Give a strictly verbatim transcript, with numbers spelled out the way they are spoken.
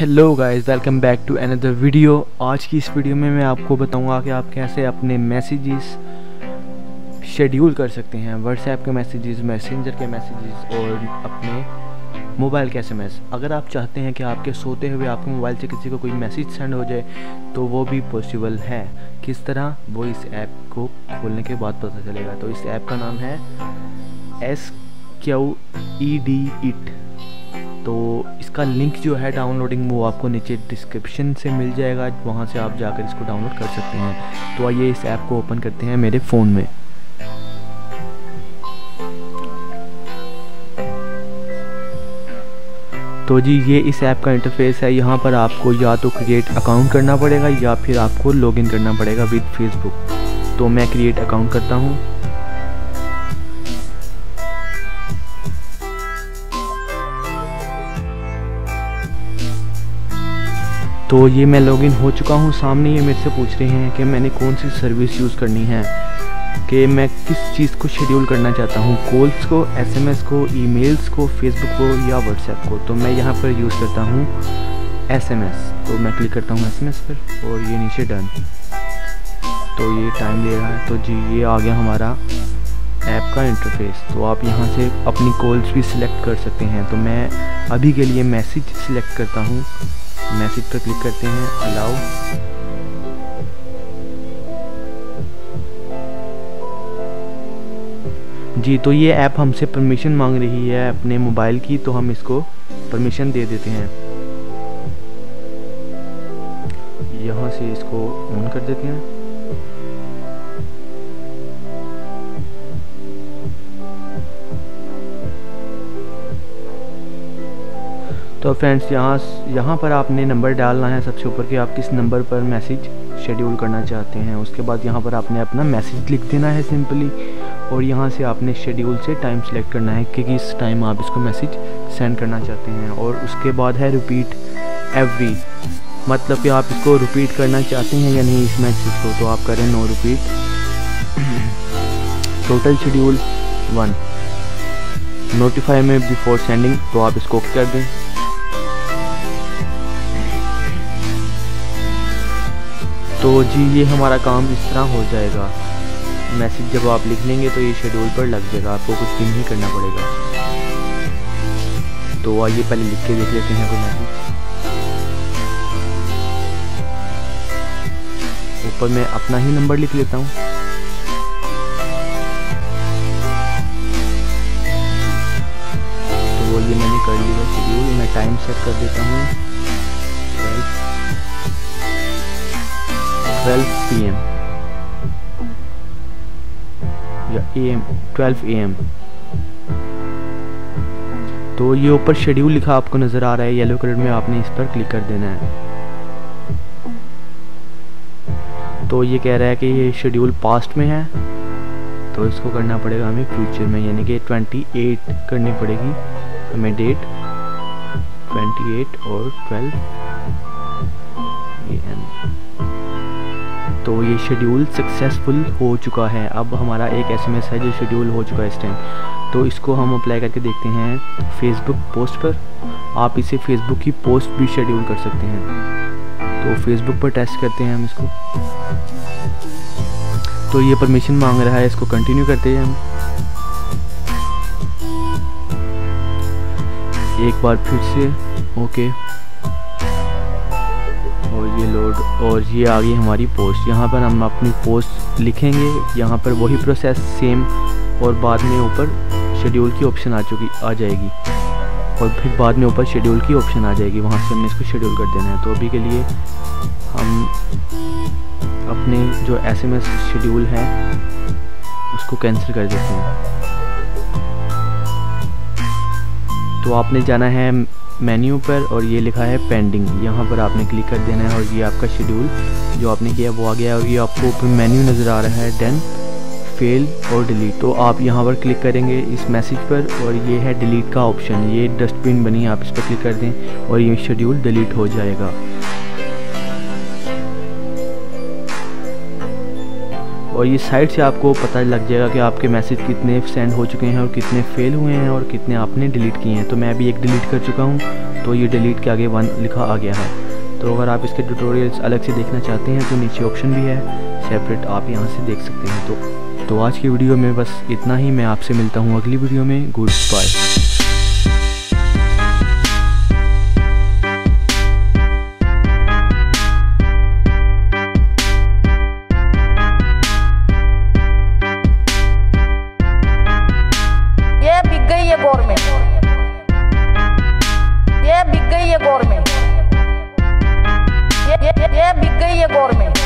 Hello guys, welcome back to another video. आज की इस वीडियो में मैं आपको बताऊंगा कि आप कैसे अपने मैसेजेस शेड्यूल कर सकते हैं। व्हाट्सएप के मैसेजेस, मैसेंजर के मैसेजेस और अपने मोबाइल कैसे मैसेज। अगर आप चाहते हैं कि आपके सोते हुए आपके मोबाइल से किसी को कोई मैसेज सेंड हो जाए तो वो भी पॉसिबल है। किस तरह, वो इस ऐप को खोलने के बाद पता चलेगा। तो इस ऐप का नाम है S Q E D it. तो इसका लिंक जो है डाउनलोडिंग वो आपको नीचे डिस्क्रिप्शन से मिल जाएगा, वहाँ से आप जाकर इसको डाउनलोड कर सकते हैं। तो आइए इस ऐप को ओपन करते हैं मेरे फ़ोन में। तो जी, ये इस ऐप का इंटरफेस है। यहाँ पर आपको या तो क्रिएट अकाउंट करना पड़ेगा या फिर आपको लॉगिन करना पड़ेगा विद फेसबुक। तो मैं क्रिएट अकाउंट करता हूँ। तो ये मैं लॉगिन हो चुका हूँ। सामने ये मेरे से पूछ रहे हैं कि मैंने कौन सी सर्विस यूज़ करनी है, कि मैं किस चीज़ को शेड्यूल करना चाहता हूँ, कॉल्स को, एसएमएस को, ईमेल्स को, फेसबुक को या व्हाट्सएप को। तो मैं यहाँ पर यूज़ करता हूँ एसएमएस। तो मैं क्लिक करता हूँ एसएमएस पर और ये नीचे डन। तो ये टाइम ले रहा है। तो जी, ये आ गया हमारा ऐप का इंटरफेस। तो आप यहाँ से अपनी कॉल्स भी सिलेक्ट कर सकते हैं। तो मैं अभी के लिए मैसेज सिलेक्ट करता हूँ। मैसेज पर क्लिक करते हैं, अलाउ। जी, तो ये ऐप हमसे परमिशन मांग रही है अपने मोबाइल की, तो हम इसको परमिशन दे देते हैं। यहाँ से इसको ऑन कर देते हैं। तो फ्रेंड्स, यहाँ यहाँ पर आपने नंबर डालना है सबसे ऊपर कि आप किस नंबर पर मैसेज शेड्यूल करना चाहते हैं। उसके बाद यहाँ पर आपने अपना मैसेज लिख देना है सिंपली, और यहाँ से आपने शेड्यूल से टाइम सेलेक्ट करना है कि किस टाइम आप इसको मैसेज सेंड करना चाहते हैं। और उसके बाद है रिपीट एवरी, मतलब कि आप इसको रिपीट करना चाहते हैं या नहीं इस मैसेज को। तो आप करें no repeat. Total schedule one, notify me before sending, तो आप इसको कर दें। तो जी, ये हमारा काम इस तरह हो जाएगा। मैसेज जब आप लिख लेंगे तो ये शेड्यूल पर लग जाएगा, आपको कुछ भी नहीं करना पड़ेगा। तो आइए पहले लिख के देख लेते हैं कोई मैसेज। ऊपर मैं अपना ही नंबर लिख लेता हूँ। तो वो ये मैंने कर लिया शेड्यूल। मैं टाइम सेट कर देता हूँ ट्वेल्व पी एम या A M, twelve A M. तो ये ऊपर शेड्यूल लिखा आपको नजर आ रहा है येलो कलर में, आपने इस पर क्लिक कर देना है। तो ये कह रहा है कि ये शेड्यूल पास्ट में है, तो इसको करना पड़ेगा हमें फ्यूचर में, यानी कि अट्ठाईस करनी पड़ेगी हमें डेट अट्ठाईस और ट्वेल्व ए एम। तो ये शेड्यूल सक्सेसफुल हो चुका है। अब हमारा एक एसएमएस है जो शेड्यूल हो चुका है इस टाइम। तो इसको हम अप्लाई करके देखते हैं फेसबुक पोस्ट पर। आप इसे फेसबुक की पोस्ट भी शेड्यूल कर सकते हैं। तो फेसबुक पर टेस्ट करते हैं हम इसको। तो ये परमिशन मांग रहा है, इसको कंटिन्यू करते हैं हम। एक बार फिर से ओके, लोड। और ये आ गई हमारी पोस्ट। यहाँ पर हम अपनी पोस्ट लिखेंगे। यहाँ पर वही प्रोसेस सेम, और बाद में ऊपर शेड्यूल की ऑप्शन आ चुकी आ जाएगी, और फिर बाद में ऊपर शेड्यूल की ऑप्शन आ जाएगी, वहाँ से हमने इसको शेड्यूल कर देना है। तो अभी के लिए हम अपने जो एसएमएस शेड्यूल है उसको कैंसिल कर देते हैं। तो आपने जाना है मेन्यू पर और ये लिखा है पेंडिंग, यहाँ पर आपने क्लिक कर देना है और ये आपका शेड्यूल जो आपने किया वो आ गया। और ये आपको ऊपर मेन्यू नज़र आ रहा है डन, फेल और डिलीट। तो आप यहाँ पर क्लिक करेंगे इस मैसेज पर, और ये है डिलीट का ऑप्शन। ये डस्टबिन बनी, आप इस पर क्लिक कर दें और ये शेड्यूल डिलीट हो जाएगा। और ये साइट से आपको पता लग जाएगा कि आपके मैसेज कितने सेंड हो चुके हैं और कितने फेल हुए हैं और कितने आपने डिलीट किए हैं। तो मैं अभी एक डिलीट कर चुका हूँ। तो ये डिलीट के आगे वन लिखा आ गया है। तो अगर आप इसके ट्यूटोरियल्स अलग से देखना चाहते हैं तो नीचे ऑप्शन भी है सेपरेट, आप यहाँ से देख सकते हैं। तो तो आज की वीडियो में बस इतना ही। मैं आपसे मिलता हूँ अगली वीडियो में। Good bye. ये बिक गई है गवर्नमेंट, ये ये ये बिक गई है गवर्नमेंट।